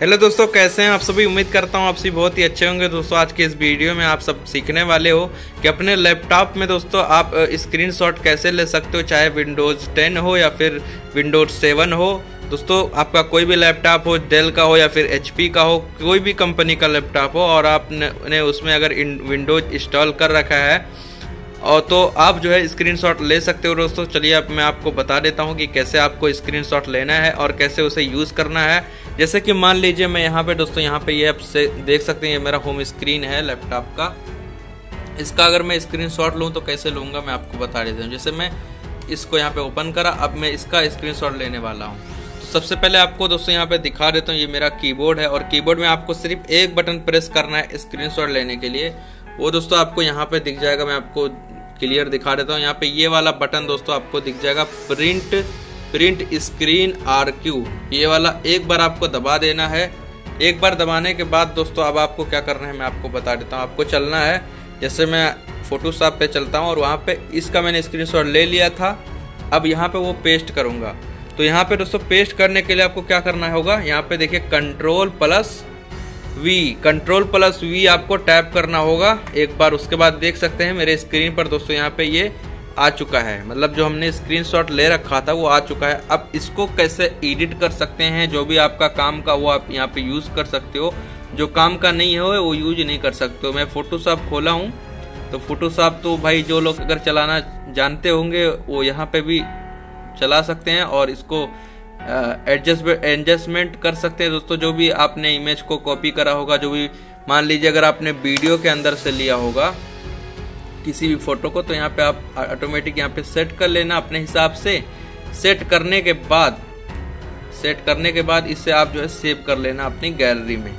Hello दोस्तों, कैसे हैं आप सभी। उम्मीद करता हूं आप सभी बहुत ही अच्छे होंगे। दोस्तों आज के इस वीडियो में आप सब सीखने वाले हो कि अपने लैपटॉप में दोस्तों आप स्क्रीनशॉट कैसे ले सकते हो, चाहे विंडोज़ 10 हो या फिर विंडोज़ 7 हो। दोस्तों आपका कोई भी लैपटॉप हो, डेल का हो या फिर एचपी का हो, कोई भी कंपनी का लैपटॉप हो और आपने उसमें अगर विंडोज़ इंस्टॉल कर रखा है और तो आप जो है स्क्रीनशॉट ले सकते हो। दोस्तों चलिए अब मैं आपको बता देता हूं कि कैसे आपको स्क्रीनशॉट लेना है और कैसे उसे यूज़ करना है। जैसे कि मान लीजिए मैं यहाँ पे दोस्तों यहाँ पे ये आप से देख सकते हैं, ये मेरा होम स्क्रीन है लैपटॉप का। इसका अगर मैं स्क्रीनशॉट लूँ तो कैसे लूँगा मैं आपको बता देता हूँ। जैसे मैं इसको यहाँ पर ओपन करा, अब मैं इसका स्क्रीनशॉट लेने वाला हूँ। सबसे पहले आपको दोस्तों यहाँ पे दिखा देता हूँ, ये मेरा कीबोर्ड है और कीबोर्ड में आपको सिर्फ एक बटन प्रेस करना है स्क्रीनशॉट लेने के लिए। वो दोस्तों आपको यहाँ पे दिख जाएगा, मैं आपको क्लियर दिखा देता हूँ। यहाँ पे ये वाला बटन दोस्तों आपको दिख जाएगा, प्रिंट स्क्रीन RQ। ये वाला एक बार आपको दबा देना है। एक बार दबाने के बाद दोस्तों अब आपको क्या करना है मैं आपको बता देता हूँ। आपको चलना है, जैसे मैं फोटोशॉप पे चलता हूँ और वहाँ पे इसका मैंने स्क्रीनशॉट ले लिया था, अब यहाँ पे वो पेस्ट करूँगा। तो यहाँ पे दोस्तों पेस्ट करने के लिए आपको क्या करना होगा, यहाँ पे देखिए कंट्रोल प्लस वी आपको टैप करना होगा एक बार। उसके बाद देख सकते हैं मेरे स्क्रीन पर दोस्तों यहाँ पे ये आ चुका है, मतलब जो हमने स्क्रीनशॉट ले रखा था वो आ चुका है। अब इसको कैसे एडिट कर सकते हैं, जो भी आपका काम का वो आप यहाँ पे यूज़ कर सकते हो, जो काम का नहीं हो वो यूज नहीं कर सकते हो। मैं फोटोशॉप खोला हूँ, तो फोटोशॉप तो भाई जो लोग अगर चलाना जानते होंगे वो यहाँ पर भी चला सकते हैं और इसको एडजस्टमेंट कर सकते हैं दोस्तों। जो भी आपने इमेज को कॉपी करा होगा, जो भी मान लीजिए अगर आपने वीडियो के अंदर से लिया होगा किसी भी फोटो को, तो यहाँ पे आप ऑटोमेटिक यहाँ पे सेट कर लेना अपने हिसाब से। सेट करने के बाद इससे आप जो है सेव कर लेना अपनी गैलरी में।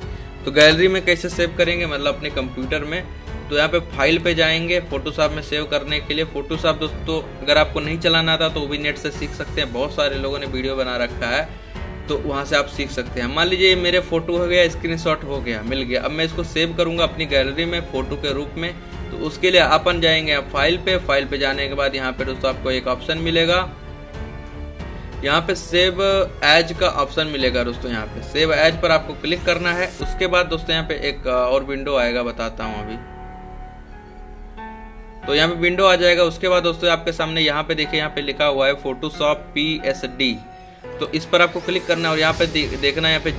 तो गैलरी में कैसे सेव करेंगे, मतलब अपने कंप्यूटर में। तो यहाँ पे फाइल पे जाएंगे, फोटोशॉप में सेव करने के लिए। फोटोशॉप दोस्तों अगर आपको नहीं चलाना आता तो वो भी नेट से सीख सकते हैं, बहुत सारे लोगों ने वीडियो बना रखा है तो वहाँ से आप सीख सकते हैं। मान लीजिए मेरे फोटो हो गया, स्क्रीनशॉट हो गया, मिल गया। अब मैं इसको सेव करूँगा अपनी गैलरी में फोटो के रूप में। तो उसके लिए अपन जाएंगे फाइल पे जाने के बाद यहाँ पे दोस्तों आपको एक ऑप्शन मिलेगा, यहाँ पे सेव एज का ऑप्शन मिलेगा। दोस्तों यहाँ पे सेव एज पर आपको क्लिक करना है। उसके बाद दोस्तों यहाँ पे एक और विंडो आएगा, बताता हूँ अभी। तो यहाँ पे विंडो आ जाएगा। उसके बाद दोस्तों आपके सामने यहाँ पे देखिए, यहाँ पे लिखा हुआ है फोटोशॉप PSD। तो इस पर आपको क्लिक करना है और यहाँ पे देखना है यहाँ पे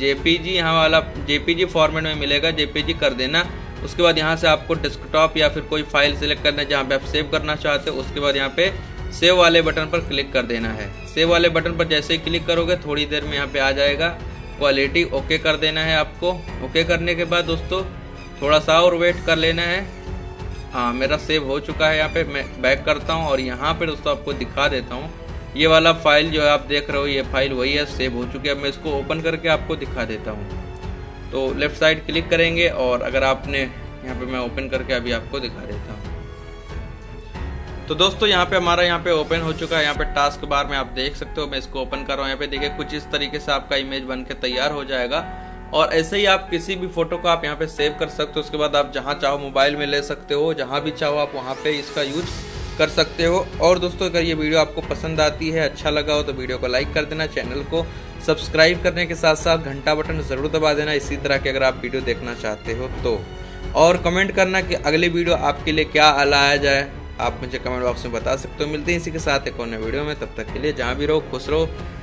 JPG, यहाँ वाला JPG फॉर्मेट में मिलेगा, JPG कर देना। उसके बाद यहाँ से आपको डेस्कटॉप या फिर कोई फाइल सिलेक्ट करना है जहाँ पे आप सेव करना चाहते हो। उसके बाद यहाँ पे सेव वाले बटन पर क्लिक कर देना है। सेव वाले बटन पर जैसे ही क्लिक करोगे थोड़ी देर में यहाँ पे आ जाएगा क्वालिटी, ओके कर देना है आपको। ओके करने के बाद दोस्तों थोड़ा सा और वेट कर लेना है। हाँ, मेरा सेव हो चुका है। यहाँ पे मैं बैक करता हूँ और यहाँ पे दोस्तों आपको दिखा देता हूँ, ये वाला फाइल जो है आप देख रहे हो, ये फाइल वही है, सेव हो चुकी है। मैं इसको ओपन करके आपको दिखा देता हूँ। तो लेफ्ट साइड क्लिक करेंगे और अगर आपने यहाँ पे मैं ओपन करके अभी आपको दिखा देता हूँ। तो दोस्तों यहाँ पे हमारा यहाँ पे ओपन हो चुका है। यहाँ पे टास्क बार में आप देख सकते हो, मैं इसको ओपन कर रहा हूँ। यहाँ पे देखिए कुछ इस तरीके से आपका इमेज बन के तैयार हो जाएगा और ऐसे ही आप किसी भी फोटो को आप यहाँ पे सेव कर सकते हो। उसके बाद आप जहाँ चाहो मोबाइल में ले सकते हो, जहाँ भी चाहो आप वहाँ पे इसका यूज कर सकते हो। और दोस्तों अगर ये वीडियो आपको पसंद आती है, अच्छा लगा हो तो वीडियो को लाइक कर देना, चैनल को सब्सक्राइब करने के साथ साथ घंटा बटन ज़रूर दबा देना, इसी तरह के अगर आप वीडियो देखना चाहते हो तो। और कमेंट करना कि अगली वीडियो आपके लिए क्या लाया जाए, आप मुझे कमेंट बॉक्स में बता सकते हो। मिलते हैं इसी के साथ एक और नए वीडियो में, तब तक के लिए जहाँ भी रहो खुश रहो।